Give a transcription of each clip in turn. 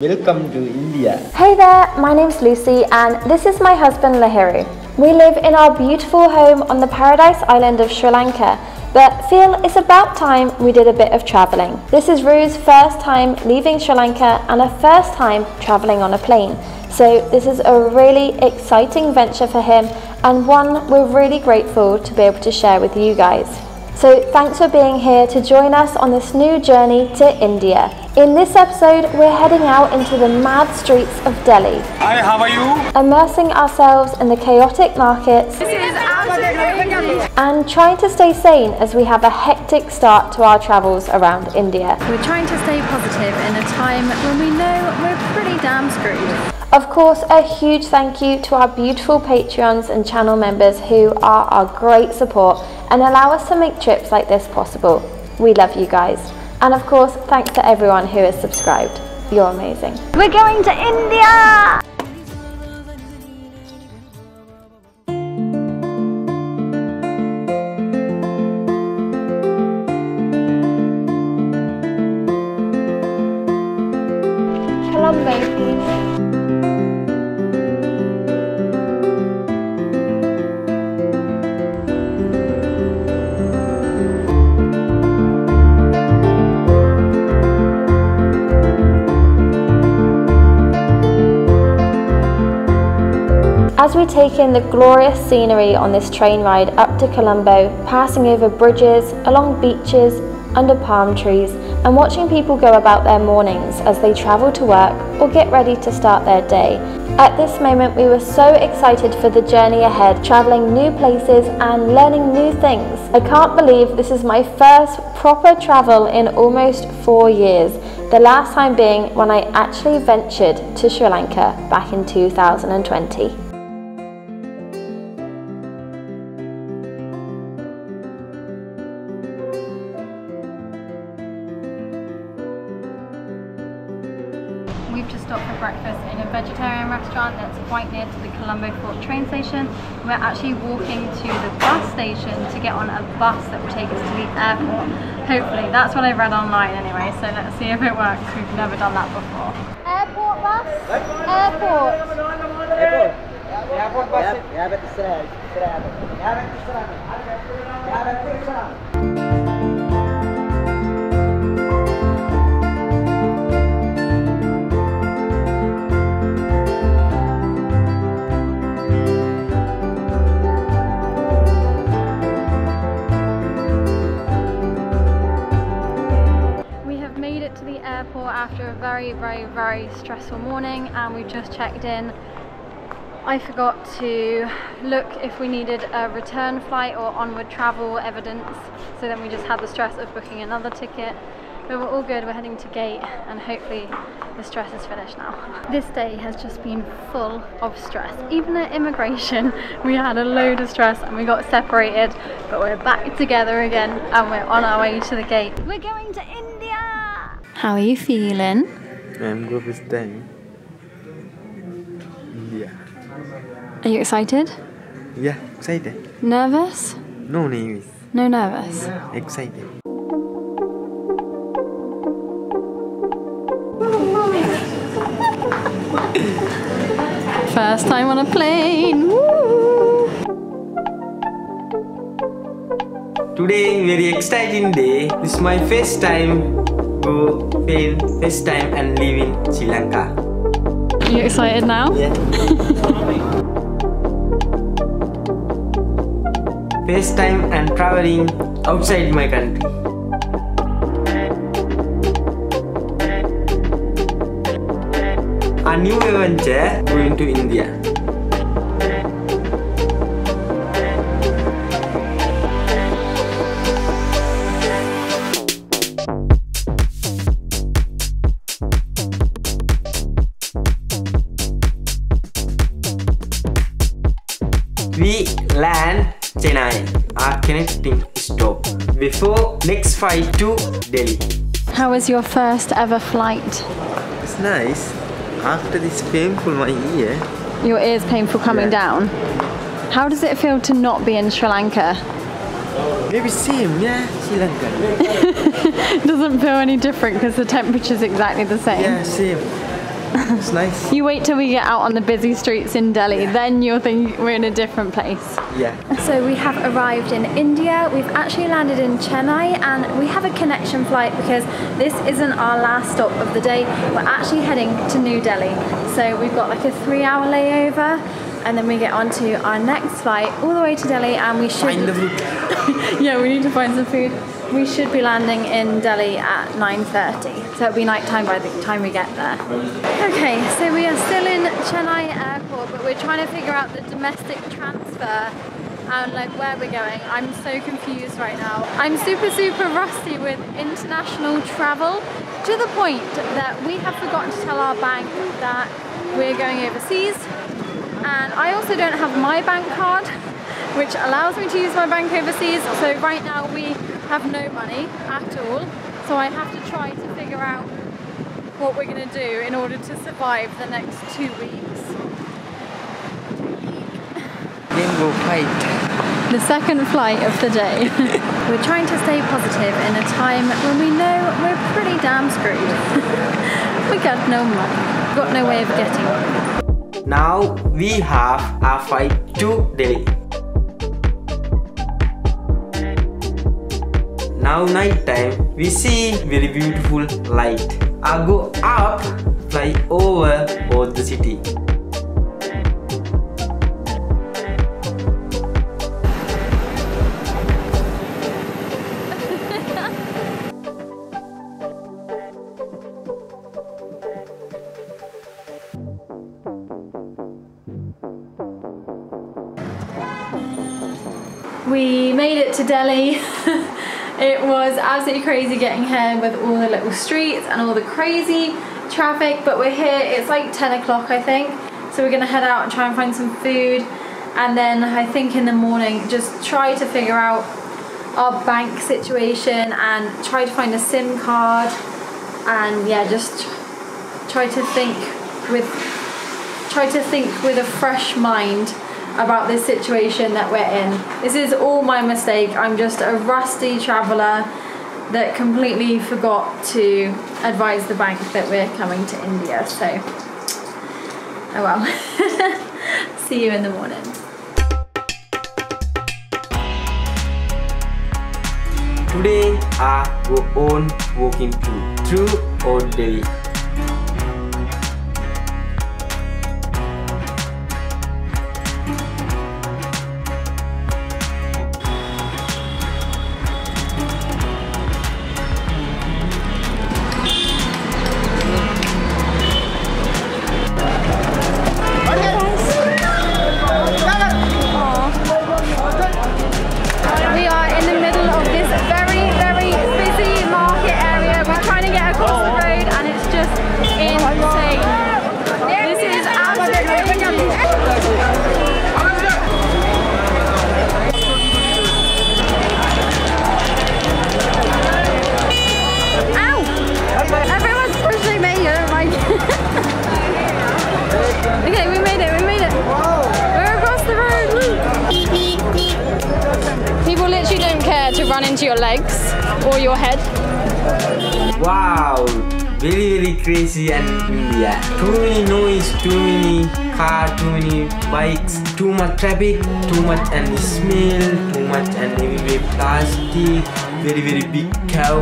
Welcome to India. Hey there, my name's Lucy and this is my husband Lahiru. We live in our beautiful home on the paradise island of Sri Lanka, but feel it's about time we did a bit of travelling. This is Ru's first time leaving Sri Lanka and her first time travelling on a plane. So this is a really exciting venture for him and one we're really grateful to be able to share with you guys. So thanks for being here to join us on this new journey to India. In this episode, we're heading out into the mad streets of Delhi. Hi, how are you? Immersing ourselves in the chaotic markets. This is and trying to stay sane as we have a hectic start to our travels around India. We're trying to stay positive in a time when we know we're pretty damn screwed. Of course, a huge thank you to our beautiful Patreons and channel members who are our great support and allow us to make trips like this possible. We love you guys. And of course, thanks to everyone who is subscribed. You're amazing. We're going to India! As we take in the glorious scenery on this train ride up to Colombo, passing over bridges, along beaches, under palm trees, and watching people go about their mornings as they travel to work or get ready to start their day. At this moment, we were so excited for the journey ahead, traveling new places and learning new things. I can't believe this is my first proper travel in almost 4 years, the last time being when I actually ventured to Sri Lanka back in 2020. We're actually walking to the bus station to get on a bus that will take us to the airport. Hopefully, that's what I read online anyway, so let's see if it works. We've never done that before. Airport bus? Airport. Airport bus. Airport bus. After a very stressful morning, and we've just checked in. I forgot to look if we needed a return flight or onward travel evidence, so then we just had the stress of booking another ticket, but we're all good. We're heading to gate and hopefully the stress is finished now. This day has just been full of stress. Even at immigration we had a load of stress and we got separated, but we're back together again and we're on our way to the gate. We're going to India. How are you feeling? I'm good this time. Yeah. Are you excited? Yeah, excited. Nervous? No nervous. No nervous? Yeah. Excited. First time on a plane! Woo! Today very exciting day. This is my first time first time and live in Sri Lanka. Are you excited now? Yeah. First time and traveling outside my country. A new adventure going to India. We land Chennai, our connecting stop, before next flight to Delhi. How was your first ever flight? It's nice. After this painful my ear. Your ear's painful coming down? How does it feel to not be in Sri Lanka? Maybe same, yeah, Sri Lanka. It doesn't feel any different because the temperature's exactly the same. Yeah, same. It's nice. You wait till we get out on the busy streets in Delhi, yeah. Then you'll think we're in a different place. Yeah. So we have arrived in India. We've actually landed in Chennai and we have a connection flight because this isn't our last stop of the day. We're actually heading to New Delhi. So we've got like a 3-hour layover and then we get on to our next flight all the way to Delhi and we should... Yeah, we need to find some food. We should be landing in Delhi at 9:30, so it'll be night time by the time we get there. Okay, so we are still in Chennai airport, but we're trying to figure out the domestic transfer and like where we're going. I'm so confused right now. I'm super rusty with international travel, to the point that we have forgotten to tell our bank that we're going overseas, and I also don't have my bank card, which allows me to use my bank overseas, so right now we have no money at all, so I have to try to figure out what we're going to do in order to survive the next 2 weeks. Then we'll fight. The second flight of the day. We're trying to stay positive in a time when we know we're pretty damn screwed. We got no money, got no way of getting it. Now we have our flight to Delhi. Now night time, we see very beautiful light. I go up, fly over the city. We made it to Delhi. It was absolutely crazy getting here with all the little streets and all the crazy traffic, but we're here. It's like 10 o'clock, I think. So we're gonna head out and try and find some food. And then I think in the morning, just try to figure out our bank situation and try to find a SIM card. And yeah, just try to think with a fresh mind about this situation that we're in. This is all my mistake. I'm just a rusty traveller that completely forgot to advise the bank that we're coming to India, so oh well. See you in the morning. Today I go on walking through old Delhi. Into your legs or your head. Wow, very crazy and India. Too many noise, too many car, too many bikes, too much traffic, too much and smell, too much and everywhere plastic, very big cow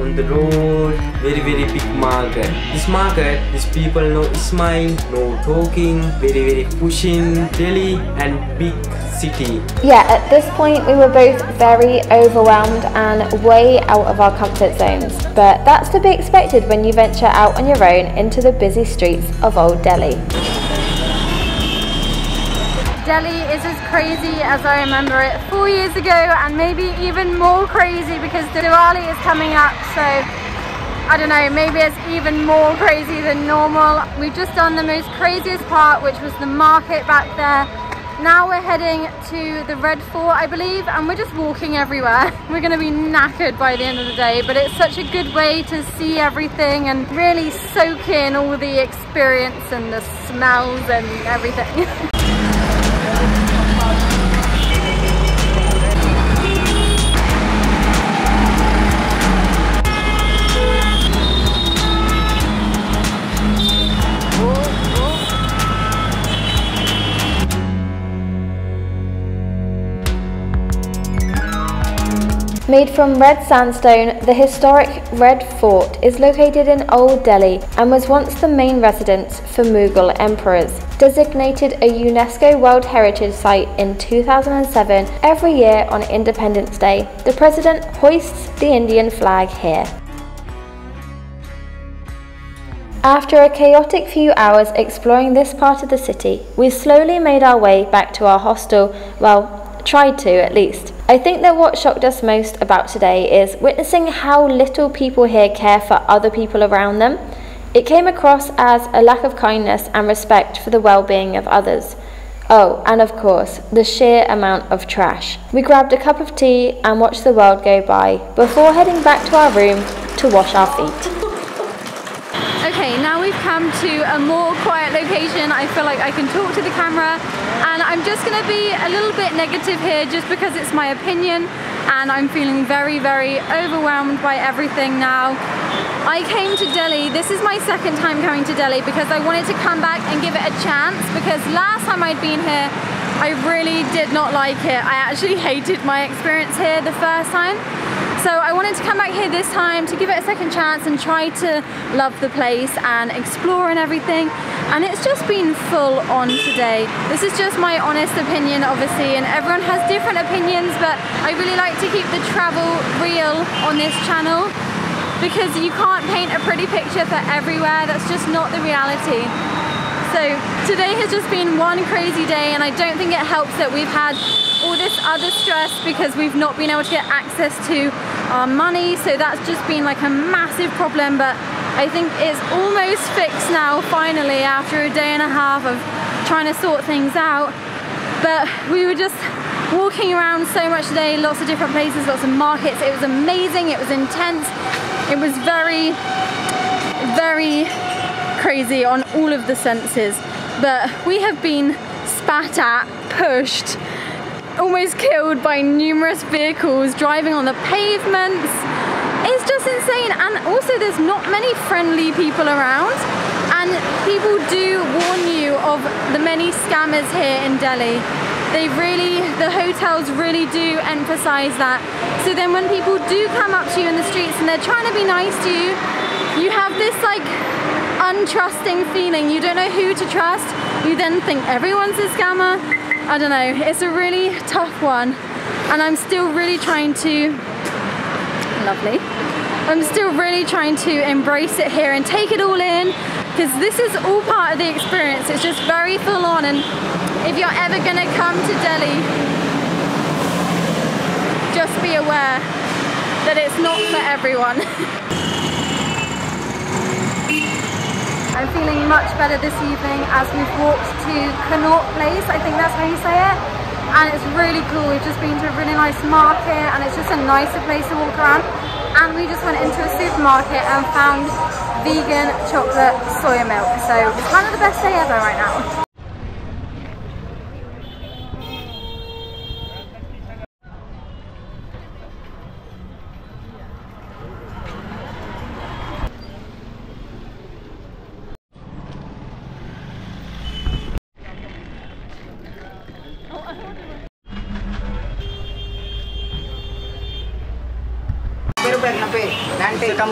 on the road, very big market. This market, these people no smile, no talking, very pushing, Delhi and big city. Yeah, at this point we were both very overwhelmed and way out of our comfort zones, but that's to be expected when you venture out on your own into the busy streets of old Delhi. Delhi is as crazy as I remember it 4 years ago, and maybe even more crazy because Diwali is coming up, so I don't know, maybe it's even more crazy than normal. We've just done the most craziest part, which was the market back there. Now we're heading to the Red Fort, I believe, and we're just walking everywhere. We're going to be knackered by the end of the day, but it's such a good way to see everything and really soak in all the experience and the smells and everything. Made from red sandstone, the historic Red Fort is located in Old Delhi and was once the main residence for Mughal emperors. Designated a UNESCO World Heritage Site in 2007, every year on Independence Day, the President hoists the Indian flag here. After a chaotic few hours exploring this part of the city, we slowly made our way back to our hostel, well, tried to at least. I think that what shocked us most about today is witnessing how little people here care for other people around them. It came across as a lack of kindness and respect for the well-being of others. Oh, and of course, the sheer amount of trash. We grabbed a cup of tea and watched the world go by before heading back to our room to wash our feet. Okay, now we've come to a more quiet location. I feel like I can talk to the camera, and I'm just gonna be a little bit negative here just because it's my opinion, and I'm feeling very, very overwhelmed by everything now. I came to Delhi, this is my second time coming to Delhi because I wanted to come back and give it a chance, because last time I'd been here, I really did not like it. I actually hated my experience here the first time. So I wanted to come back here this time to give it a second chance and try to love the place and explore and everything. And it's just been full on today. This is just my honest opinion, obviously, and everyone has different opinions, but I really like to keep the travel real on this channel, because you can't paint a pretty picture for everywhere. That's just not the reality. So today has just been one crazy day, and I don't think it helps that we've had all this other stress because we've not been able to get access to our money, so that's just been like a massive problem. But I think it's almost fixed now, finally, after a day and a half of trying to sort things out. But we were just walking around so much today, lots of different places, lots of markets. It was amazing, it was intense, it was very, very crazy on all of the senses. But we have been spat at, pushed, almost killed by numerous vehicles driving on the pavements. It's just insane, and also there's not many friendly people around, and people do warn you of the many scammers here in Delhi. They really, the hotels really do emphasize that. So then when people do come up to you in the streets and they're trying to be nice to you, you have this like untrusting feeling. You don't know who to trust. You then think everyone's a scammer. I don't know, it's a really tough one, and I'm still really trying to, lovely, I'm still really trying to embrace it here and take it all in, because this is all part of the experience. It's just very full on, and if you're ever gonna come to Delhi, just be aware that it's not for everyone. I'm feeling much better this evening as we've walked to Connaught Place, I think that's how you say it, and it's really cool. We've just been to a really nice market, and it's just a nicer place to walk around, and we just went into a supermarket and found vegan chocolate soya milk, so it's kind of the best day ever right now.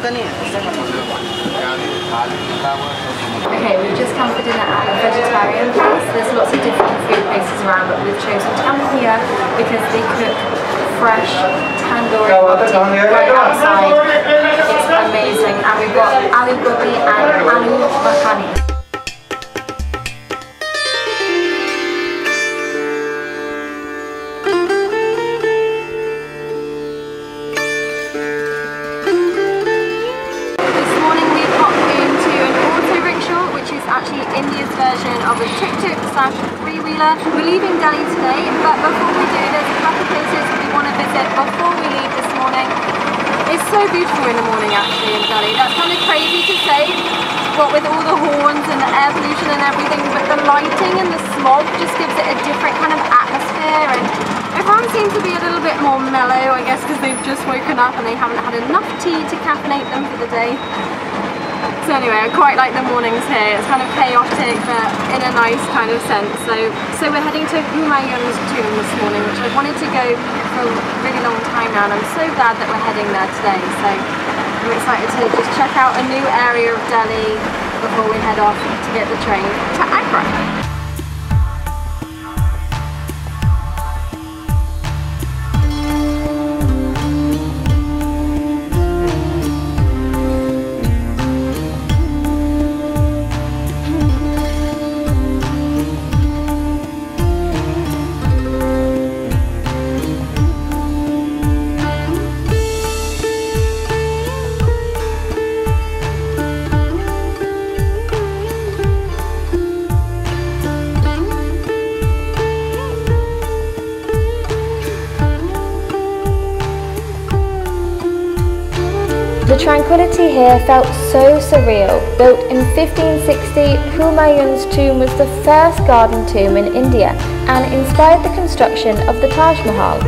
Okay, we've just come for dinner at a vegetarian place. There's lots of different food places around, but we've chosen to come here because they cook fresh tandoori roti right outside. It's amazing, and we've got aloo gobi and aloo makhani. We're leaving Delhi today, but before we do, there's a couple of places we want to visit before we leave this morning. It's so beautiful in the morning actually in Delhi. That's kind of crazy to say, what with all the horns and the air pollution and everything, but the lighting and the smog just gives it a different kind of atmosphere, and everyone seems to be a little bit more mellow, I guess because they've just woken up and they haven't had enough tea to caffeinate them for the day. So anyway, I quite like the mornings here. It's kind of chaotic, but in a nice kind of sense. So we're heading to Humayun's Tomb this morning, which I've wanted to go for a really long time now, and I'm so glad that we're heading there today. So I'm excited to just check out a new area of Delhi before we head off to get the train to Agra. The tranquility here felt so surreal. Built in 1560, Humayun's tomb was the first garden tomb in India and inspired the construction of the Taj Mahal.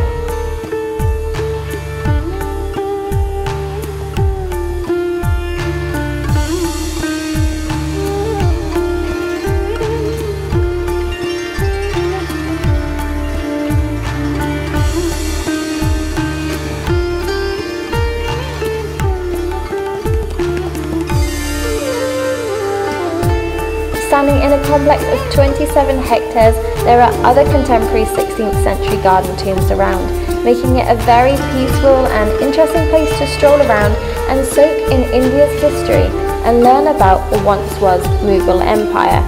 Standing in a complex of 27 hectares, there are other contemporary 16th century garden tombs around, making it a very peaceful and interesting place to stroll around and soak in India's history and learn about the once-was Mughal Empire.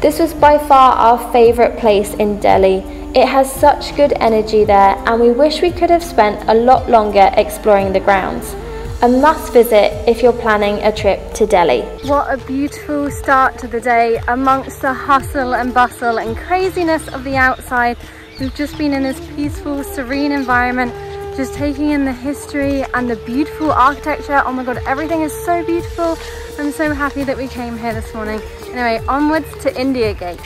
This was by far our favourite place in Delhi. It has such good energy there, and we wish we could have spent a lot longer exploring the grounds. A must visit if you're planning a trip to Delhi. What a beautiful start to the day. Amongst the hustle and bustle and craziness of the outside, we've just been in this peaceful, serene environment, just taking in the history and the beautiful architecture. Oh my God, everything is so beautiful. I'm so happy that we came here this morning. Anyway, onwards to India Gate.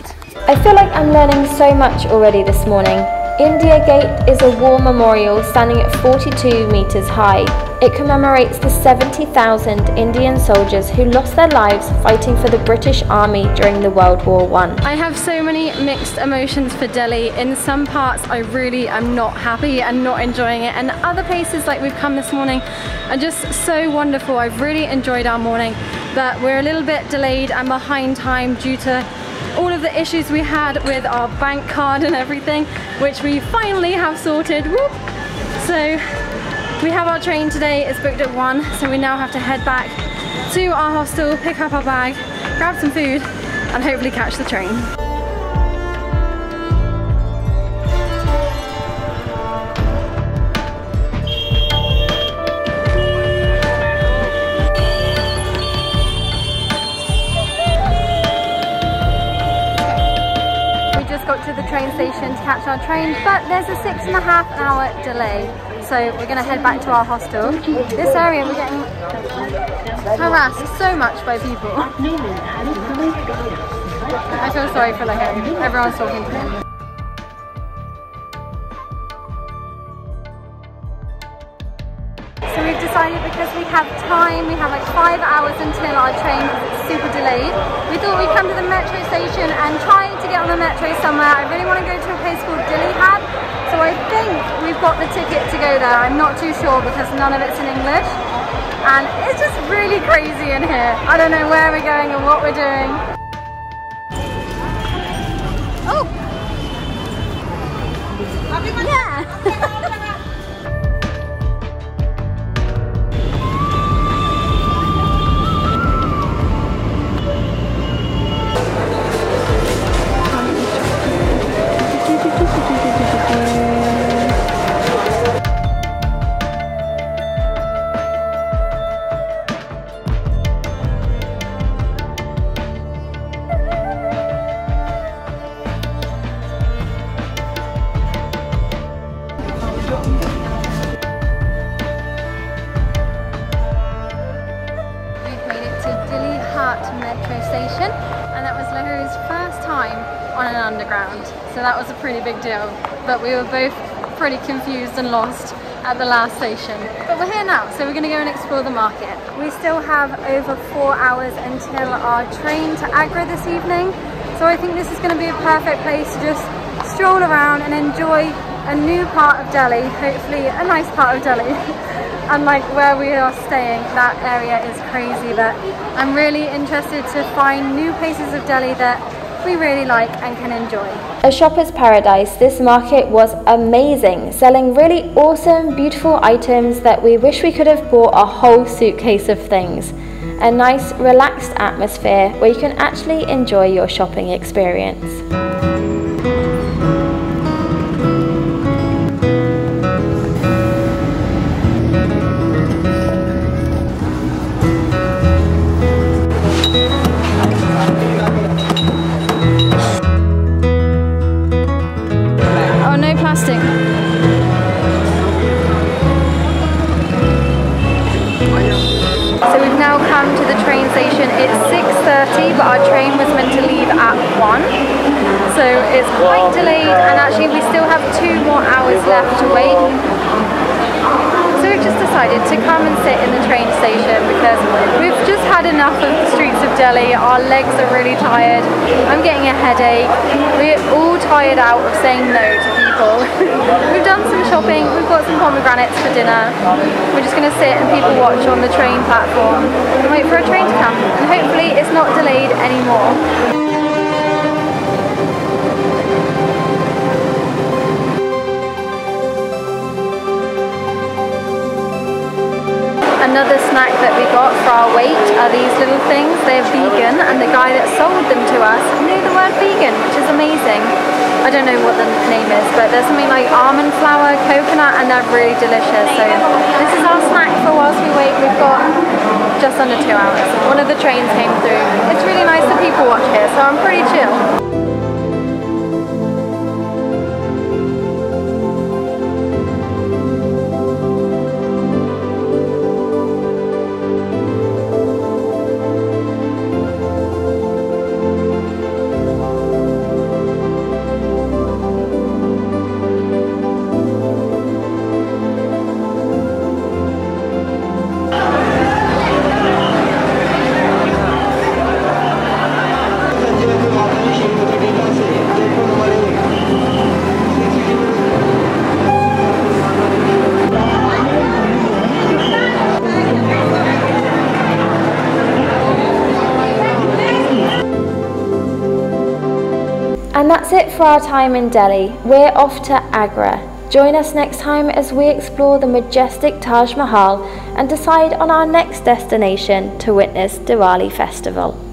I feel like I'm learning so much already this morning. India Gate is a war memorial standing at 42 metres high. It commemorates the 70,000 Indian soldiers who lost their lives fighting for the British Army during the World War I. I have so many mixed emotions for Delhi. In some parts I really am not happy and not enjoying it, and other places like we've come this morning are just so wonderful. I've really enjoyed our morning, but we're a little bit delayed and behind time due to all of the issues we had with our bank card and everything, which we finally have sorted. Whoop. So we have our train today, it's booked at 1, so we now have to head back to our hostel, pick up our bag, grab some food, and hopefully catch the train. Station to catch our train, but there's a 6.5 hour delay, so we're going to head back to our hostel. This area, we're getting harassed so much by people. I feel sorry for Lahiru, everyone's talking to him. So we've decided, because we have time, we have like 5 hours until our train is super delayed, we thought we'd come to the metro station and try to get on the metro somewhere. I really want to go to a place called Delhi Hub, so I think we've got the ticket to go there. I'm not too sure because none of it's in English, and it's just really crazy in here. I don't know where we're going and what we're doing. Oh! Yeah! Station, and that was Lahiru's first time on an underground, so that was a pretty big deal. but we were both pretty confused and lost at the last station. But we're here now, so we're going to go and explore the market. We still have over 4 hours until our train to Agra this evening, so I think this is going to be a perfect place to just stroll around and enjoy a new part of Delhi, hopefully a nice part of Delhi. Unlike where we are staying, that area is crazy, but I'm really interested to find new places of Delhi that we really like and can enjoy. A shopper's paradise, this market was amazing, selling really awesome, beautiful items that we wish we could have bought a whole suitcase of things. A nice, relaxed atmosphere where you can actually enjoy your shopping experience. To come and sit in the train station because we've just had enough of the streets of Delhi. Our legs are really tired. I'm getting a headache. We're all tired out of saying no to people. We've done some shopping. We've got some pomegranates for dinner. We're just going to sit and people watch on the train platform and wait for a train to come. And hopefully it's not delayed anymore. Another snack that we got for our wait are these little things. They're vegan, and the guy that sold them to us knew the word vegan, which is amazing. I don't know what the name is, but there's something like almond flour, coconut, and they're really delicious. So this is our snack for whilst we wait. We've got just under 2 hours. One of the trains came through. It's really nice that people watch here, so I'm pretty chill. And that's it for our time in Delhi. We're off to Agra. Join us next time as we explore the majestic Taj Mahal and decide on our next destination to witness Diwali festival.